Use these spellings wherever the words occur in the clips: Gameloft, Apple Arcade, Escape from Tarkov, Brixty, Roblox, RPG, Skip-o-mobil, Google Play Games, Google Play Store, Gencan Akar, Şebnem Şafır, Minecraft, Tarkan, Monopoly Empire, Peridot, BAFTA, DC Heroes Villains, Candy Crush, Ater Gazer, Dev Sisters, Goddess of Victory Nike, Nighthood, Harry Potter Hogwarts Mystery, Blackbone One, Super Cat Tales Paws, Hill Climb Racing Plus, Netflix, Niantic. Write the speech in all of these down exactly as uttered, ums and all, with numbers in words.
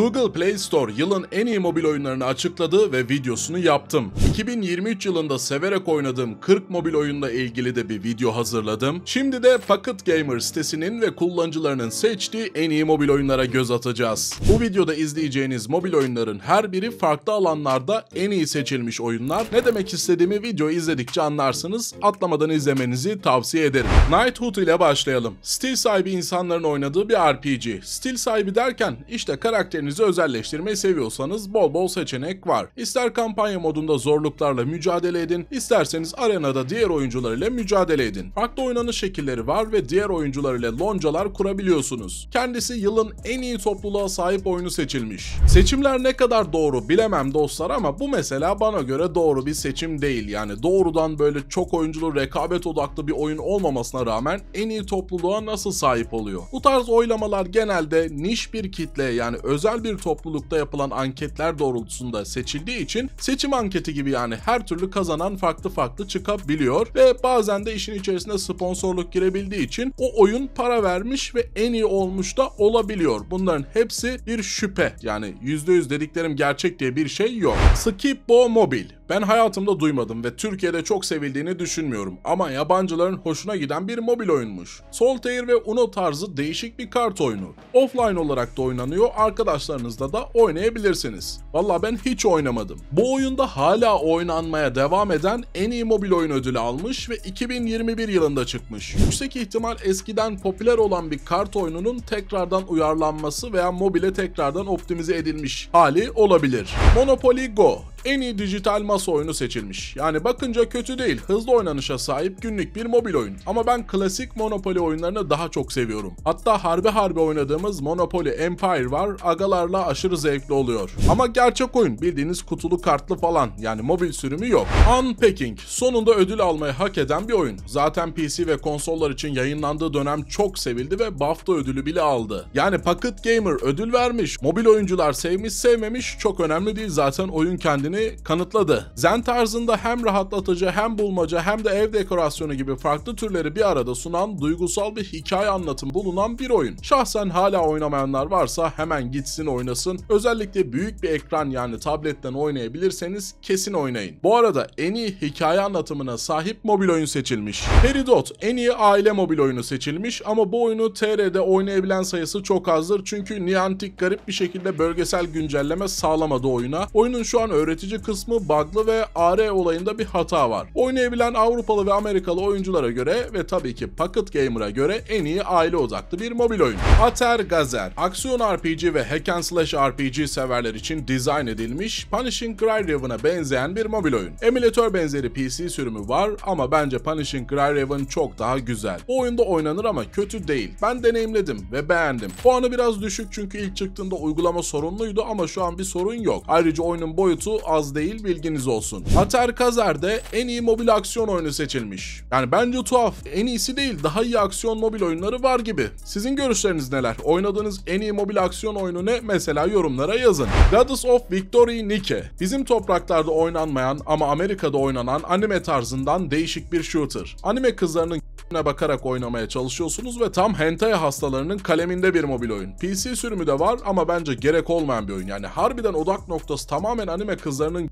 Google Play Store yılın en iyi mobil oyunlarını açıkladı ve videosunu yaptım. iki bin yirmi üç yılında severek oynadığım kırk mobil oyunla ilgili de bir video hazırladım. Şimdi de Pocket Gamer sitesinin ve kullanıcılarının seçtiği en iyi mobil oyunlara göz atacağız. Bu videoda izleyeceğiniz mobil oyunların her biri farklı alanlarda en iyi seçilmiş oyunlar. Ne demek istediğimi videoyu izledikçe anlarsınız. Atlamadan izlemenizi tavsiye ederim. Nighthood ile başlayalım. Stil sahibi insanların oynadığı bir R P G. Stil sahibi derken işte karakterin özelleştirmeyi seviyorsanız bol bol seçenek var. İster kampanya modunda zorluklarla mücadele edin, isterseniz arenada diğer oyuncularıyla mücadele edin. Farklı oynanış şekilleri var ve diğer oyuncularıyla loncalar kurabiliyorsunuz. Kendisi yılın en iyi topluluğa sahip oyunu seçilmiş. Seçimler ne kadar doğru bilemem dostlar ama bu mesela bana göre doğru bir seçim değil. Yani doğrudan böyle çok oyunculu rekabet odaklı bir oyun olmamasına rağmen en iyi topluluğa nasıl sahip oluyor? Bu tarz oylamalar genelde niş bir kitle yani özel bir toplulukta yapılan anketler doğrultusunda seçildiği için seçim anketi gibi yani her türlü kazanan farklı farklı çıkabiliyor ve bazen de işin içerisine sponsorluk girebildiği için o oyun para vermiş ve en iyi olmuş da olabiliyor. Bunların hepsi bir şüphe. Yani yüzde yüz dediklerim gerçek diye bir şey yok. Skip-o-mobil. Ben hayatımda duymadım ve Türkiye'de çok sevildiğini düşünmüyorum ama yabancıların hoşuna giden bir mobil oyunmuş. Solitaire ve Uno tarzı değişik bir kart oyunu. Offline olarak da oynanıyor, arkadaşlarınızla da oynayabilirsiniz. Valla ben hiç oynamadım. Bu oyunda hala oynanmaya devam eden en iyi mobil oyun ödülü almış ve iki bin yirmi bir yılında çıkmış. Yüksek ihtimal eskiden popüler olan bir kart oyununun tekrardan uyarlanması veya mobile tekrardan optimize edilmiş hali olabilir. Monopoly Go. En iyi dijital masa oyunu seçilmiş. Yani bakınca kötü değil, hızlı oynanışa sahip günlük bir mobil oyun. Ama ben klasik Monopoly oyunlarını daha çok seviyorum. Hatta harbi harbi oynadığımız Monopoly Empire var, agalarla aşırı zevkli oluyor. Ama gerçek oyun, bildiğiniz kutulu kartlı falan, yani mobil sürümü yok. Unpacking, sonunda ödül almayı hak eden bir oyun. Zaten P C ve konsollar için yayınlandığı dönem çok sevildi ve BAFTA ödülü bile aldı. Yani Pocket Gamer ödül vermiş, mobil oyuncular sevmiş sevmemiş çok önemli değil, zaten oyun kendini kanıtladı. Zen tarzında hem rahatlatıcı hem bulmaca hem de ev dekorasyonu gibi farklı türleri bir arada sunan duygusal bir hikaye anlatımı bulunan bir oyun. Şahsen hala oynamayanlar varsa hemen gitsin oynasın. Özellikle büyük bir ekran yani tabletten oynayabilirseniz kesin oynayın. Bu arada en iyi hikaye anlatımına sahip mobil oyun seçilmiş. Peridot en iyi aile mobil oyunu seçilmiş ama bu oyunu T R'de oynayabilen sayısı çok azdır çünkü Niantic garip bir şekilde bölgesel güncelleme sağlamadı oyuna. Oyunun şu an öğretim kısmı bug'lı ve A R olayında bir hata var. Oynayabilen Avrupalı ve Amerikalı oyunculara göre ve tabii ki Pocket Gamer'a göre en iyi aile odaklı bir mobil oyun. Ater Gazer. Aksiyon R P G ve hack and slash R P G severler için dizayn edilmiş, Punishing Gray Raven'a benzeyen bir mobil oyun. Emülatör benzeri P C sürümü var ama bence Punishing Gray Raven çok daha güzel. Bu oyunda oynanır ama kötü değil. Ben deneyimledim ve beğendim. Puanı biraz düşük çünkü ilk çıktığında uygulama sorunluydu ama şu an bir sorun yok. Ayrıca oyunun boyutu az değil, bilginiz olsun. Ater Gazer'de en iyi mobil aksiyon oyunu seçilmiş. Yani bence tuhaf. En iyisi değil, daha iyi aksiyon mobil oyunları var gibi. Sizin görüşleriniz neler? Oynadığınız en iyi mobil aksiyon oyunu ne? Mesela yorumlara yazın. Goddess of Victory Nike. Bizim topraklarda oynanmayan ama Amerika'da oynanan anime tarzından değişik bir shooter. Anime kızlarının bakarak oynamaya çalışıyorsunuz ve tam hentai hastalarının kaleminde bir mobil oyun. P C sürümü de var ama bence gerek olmayan bir oyun. Yani harbiden odak noktası tamamen anime kızlarının.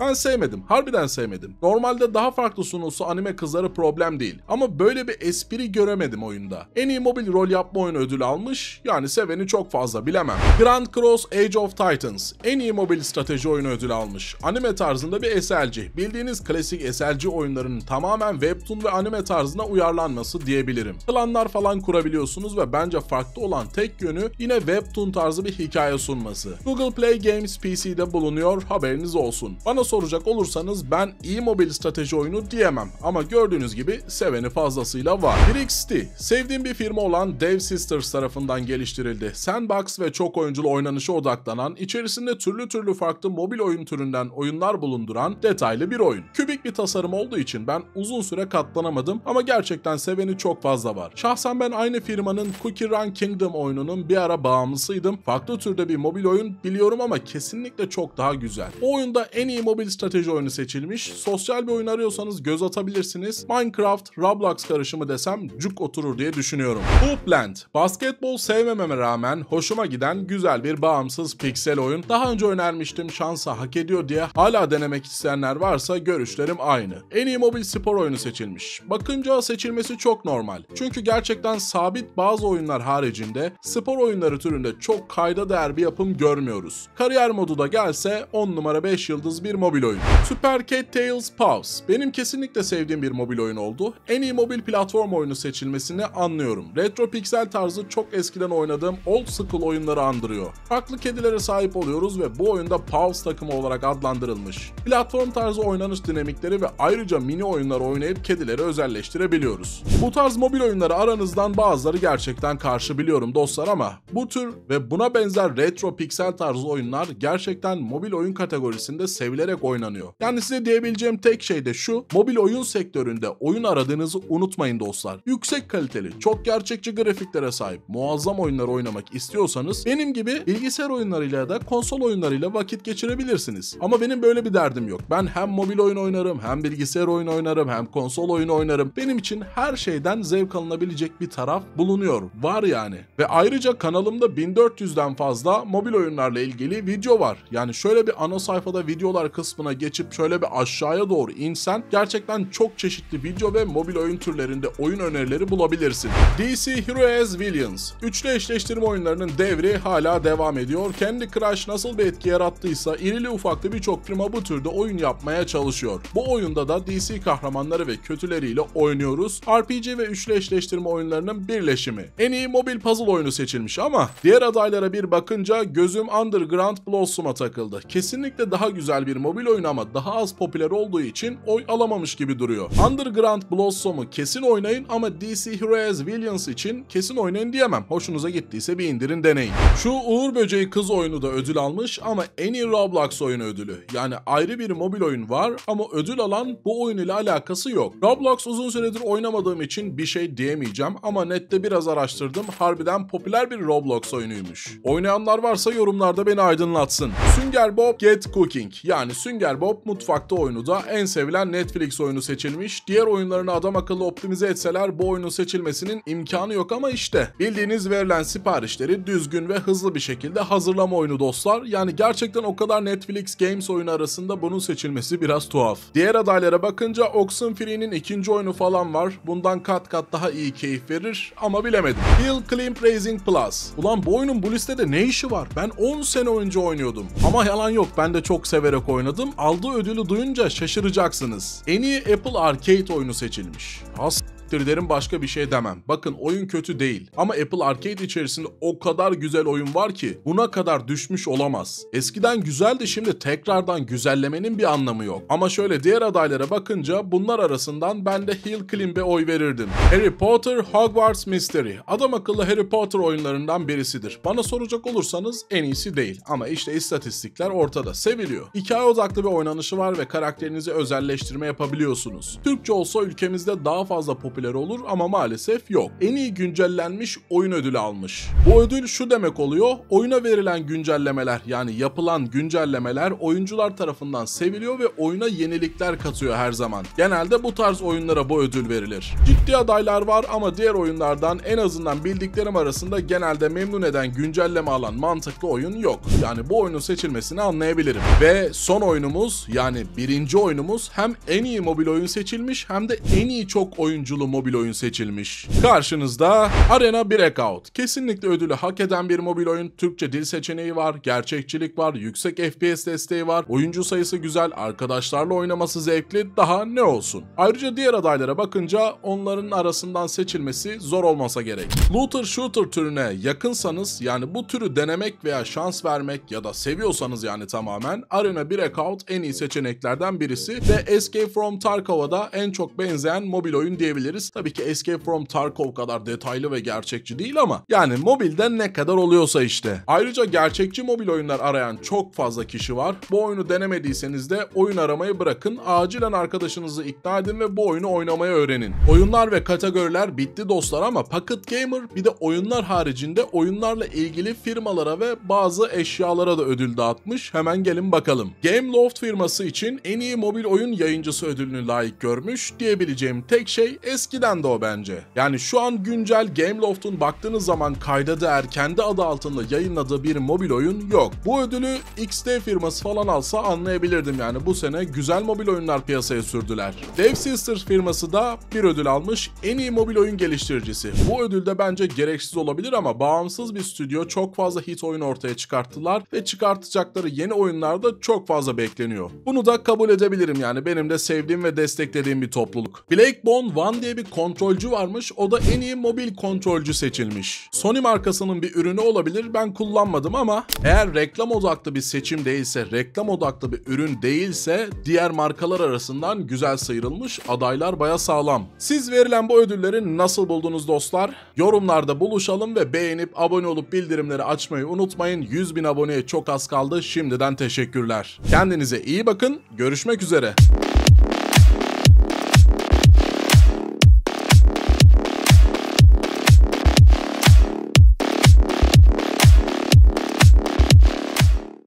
Ben sevmedim. Harbiden sevmedim. Normalde daha farklı sunulsa anime kızları problem değil. Ama böyle bir espri göremedim oyunda. En iyi mobil rol yapma oyunu ödül almış. Yani seveni çok fazla bilemem. Grand Cross Age of Titans. En iyi mobil strateji oyunu ödül almış. Anime tarzında bir S L G. Bildiğiniz klasik S L G oyunlarının tamamen webtoon ve anime tarzına uyarlanması diyebilirim. Klanlar falan kurabiliyorsunuz ve bence farklı olan tek yönü yine webtoon tarzı bir hikaye sunması. Google Play Games P C'de bulunuyor. Haberiniz olsun. Bana soracak olursanız ben iyi mobil strateji oyunu diyemem ama gördüğünüz gibi seveni fazlasıyla var. Brixty, sevdiğim bir firma olan Dev Sisters tarafından geliştirildi. Sandbox ve çok oyunculu oynanışa odaklanan, içerisinde türlü türlü farklı mobil oyun türünden oyunlar bulunduran detaylı bir oyun. Kübik bir tasarım olduğu için ben uzun süre katlanamadım ama gerçekten seveni çok fazla var. Şahsen ben aynı firmanın Cookie Run Kingdom oyununun bir ara bağımlısıydım. Farklı türde bir mobil oyun biliyorum ama kesinlikle çok daha güzel. O oyunda en iyi mobil mobil strateji oyunu seçilmiş. Sosyal bir oyun arıyorsanız göz atabilirsiniz. Minecraft, Roblox karışımı desem cuk oturur diye düşünüyorum. Hoopland. Basketbol sevmememe rağmen hoşuma giden güzel bir bağımsız piksel oyun. Daha önce önermiştim, şansa hak ediyor diye. Hala denemek isteyenler varsa görüşlerim aynı. En iyi mobil spor oyunu seçilmiş. Bakınca seçilmesi çok normal. Çünkü gerçekten sabit bazı oyunlar haricinde spor oyunları türünde çok kayda değer bir yapım görmüyoruz. Kariyer modu da gelse on numara beş yıldız bir mobil oyun. Super Cat Tales Paws. Benim kesinlikle sevdiğim bir mobil oyun oldu. En iyi mobil platform oyunu seçilmesini anlıyorum. Retro piksel tarzı çok eskiden oynadığım old school oyunları andırıyor. Farklı kedilere sahip oluyoruz ve bu oyunda Paws takımı olarak adlandırılmış. Platform tarzı oynanış dinamikleri ve ayrıca mini oyunlar oynayıp kedileri özelleştirebiliyoruz. Bu tarz mobil oyunları aranızdan bazıları gerçekten karşı biliyorum dostlar ama bu tür ve buna benzer retro piksel tarzı oyunlar gerçekten mobil oyun kategorisinde sevilerek oynanıyor. Yani size diyebileceğim tek şey de şu, mobil oyun sektöründe oyun aradığınızı unutmayın dostlar. Yüksek kaliteli, çok gerçekçi grafiklere sahip, muazzam oyunlar oynamak istiyorsanız benim gibi bilgisayar oyunlarıyla ya da konsol oyunlarıyla vakit geçirebilirsiniz. Ama benim böyle bir derdim yok. Ben hem mobil oyun oynarım, hem bilgisayar oyunu oynarım, hem konsol oyunu oynarım. Benim için her şeyden zevk alınabilecek bir taraf bulunuyor. Var yani. Ve ayrıca kanalımda bin dört yüzden fazla mobil oyunlarla ilgili video var. Yani şöyle bir ana sayfada videolar kısmına geçip şöyle bir aşağıya doğru insen gerçekten çok çeşitli video ve mobil oyun türlerinde oyun önerileri bulabilirsin. D C Heroes Villains. Üçlü eşleştirme oyunlarının devri hala devam ediyor. Candy Crush nasıl bir etki yarattıysa irili ufaklı birçok firma bu türde oyun yapmaya çalışıyor. Bu oyunda da D C kahramanları ve kötüleriyle oynuyoruz. R P G ve üçlü eşleştirme oyunlarının birleşimi. En iyi mobil puzzle oyunu seçilmiş ama diğer adaylara bir bakınca gözüm Underground Blossom'a takıldı. Kesinlikle daha güzel bir mobil oyun ama daha az popüler olduğu için oy alamamış gibi duruyor. Underground Blossom'u kesin oynayın ama D C Heroes Villains için kesin oynayın diyemem. Hoşunuza gittiyse bir indirin deneyin. Şu Uğur Böceği Kız oyunu da ödül almış ama en iyi Roblox oyunu ödülü. Yani ayrı bir mobil oyun var ama ödül alan bu oyun ile alakası yok. Roblox uzun süredir oynamadığım için bir şey diyemeyeceğim ama nette biraz araştırdım. Harbiden popüler bir Roblox oyunuymuş. Oynayanlar varsa yorumlarda beni aydınlatsın. Sünger Bob Get Cooking. Yani Sünger Bob mutfakta oyunu da en sevilen Netflix oyunu seçilmiş. Diğer oyunlarını adam akıllı optimize etseler bu oyunun seçilmesinin imkanı yok ama işte. Bildiğiniz verilen siparişleri düzgün ve hızlı bir şekilde hazırlama oyunu dostlar. Yani gerçekten o kadar Netflix Games oyunu arasında bunun seçilmesi biraz tuhaf. Diğer adaylara bakınca Oxenfree'nin ikinci oyunu falan var. Bundan kat kat daha iyi keyif verir ama bilemedim. Hill Climb Racing Plus. Ulan bu oyunun bu listede ne işi var? Ben on sene önce oynuyordum. Ama yalan yok, ben de çok severek oynadım. Aldığı ödülü duyunca şaşıracaksınız. En iyi Apple Arcade oyunu seçilmiş. As derim, başka bir şey demem. Bakın oyun kötü değil. Ama Apple Arcade içerisinde o kadar güzel oyun var ki buna kadar düşmüş olamaz. Eskiden güzeldi, şimdi tekrardan güzellemenin bir anlamı yok. Ama şöyle diğer adaylara bakınca bunlar arasından ben de Hill Climb'e oy verirdim. Harry Potter Hogwarts Mystery. Adam akıllı Harry Potter oyunlarından birisidir. Bana soracak olursanız en iyisi değil. Ama işte istatistikler ortada. Seviliyor. Hikaye odaklı bir oynanışı var ve karakterinizi özelleştirme yapabiliyorsunuz. Türkçe olsa ülkemizde daha fazla popüler olur ama maalesef yok. En iyi güncellenmiş oyun ödülü almış. Bu ödül şu demek oluyor, oyuna verilen güncellemeler yani yapılan güncellemeler oyuncular tarafından seviliyor ve oyuna yenilikler katıyor her zaman. Genelde bu tarz oyunlara bu ödül verilir. Ciddi adaylar var ama diğer oyunlardan en azından bildiklerim arasında genelde memnun eden güncelleme alan mantıklı oyun yok. Yani bu oyunun seçilmesini anlayabilirim. Ve son oyunumuz yani birinci oyunumuz hem en iyi mobil oyun seçilmiş hem de en iyi çok oyunculu mobil oyun seçilmiş. Karşınızda Arena Breakout. Kesinlikle ödülü hak eden bir mobil oyun. Türkçe dil seçeneği var, gerçekçilik var, yüksek F P S desteği var, oyuncu sayısı güzel, arkadaşlarla oynaması zevkli, daha ne olsun. Ayrıca diğer adaylara bakınca onların arasından seçilmesi zor olmasa gerek. Looter Shooter türüne yakınsanız yani bu türü denemek veya şans vermek ya da seviyorsanız yani tamamen Arena Breakout en iyi seçeneklerden birisi ve Escape from Tarkov'a da en çok benzeyen mobil oyun diyebiliriz. diyebiliriz. Tabii ki Escape from Tarkov kadar detaylı ve gerçekçi değil ama yani mobilde ne kadar oluyorsa işte. Ayrıca gerçekçi mobil oyunlar arayan çok fazla kişi var. Bu oyunu denemediyseniz de oyun aramayı bırakın. Acilen arkadaşınızı ikna edin ve bu oyunu oynamayı öğrenin. Oyunlar ve kategoriler bitti dostlar ama Pocket Gamer bir de oyunlar haricinde oyunlarla ilgili firmalara ve bazı eşyalara da ödül dağıtmış. Hemen gelin bakalım. Gameloft firması için en iyi mobil oyun yayıncısı ödülünü layık görmüş diyebileceğim tek şey eskiden de o bence. Yani şu an güncel Gameloft'un baktığınız zaman kayda değer kendi adı altında yayınladığı bir mobil oyun yok. Bu ödülü X-Dev firması falan alsa anlayabilirdim yani bu sene güzel mobil oyunlar piyasaya sürdüler. Dev Sisters firması da bir ödül almış en iyi mobil oyun geliştiricisi. Bu ödül de bence gereksiz olabilir ama bağımsız bir stüdyo çok fazla hit oyun ortaya çıkarttılar ve çıkartacakları yeni oyunlarda çok fazla bekleniyor. Bunu da kabul edebilirim yani benim de sevdiğim ve desteklediğim bir topluluk. Blackbone One diye bir kontrolcü varmış o da en iyi mobil kontrolcü seçilmiş. Sony markasının bir ürünü olabilir ben kullanmadım ama eğer reklam odaklı bir seçim değilse, reklam odaklı bir ürün değilse diğer markalar arasından güzel sıyrılmış adaylar baya sağlam. Siz verilen bu ödülleri nasıl buldunuz dostlar? Yorumlarda buluşalım ve beğenip abone olup bildirimleri açmayı unutmayın. yüz bin aboneye çok az kaldı şimdiden teşekkürler. Kendinize iyi bakın görüşmek üzere.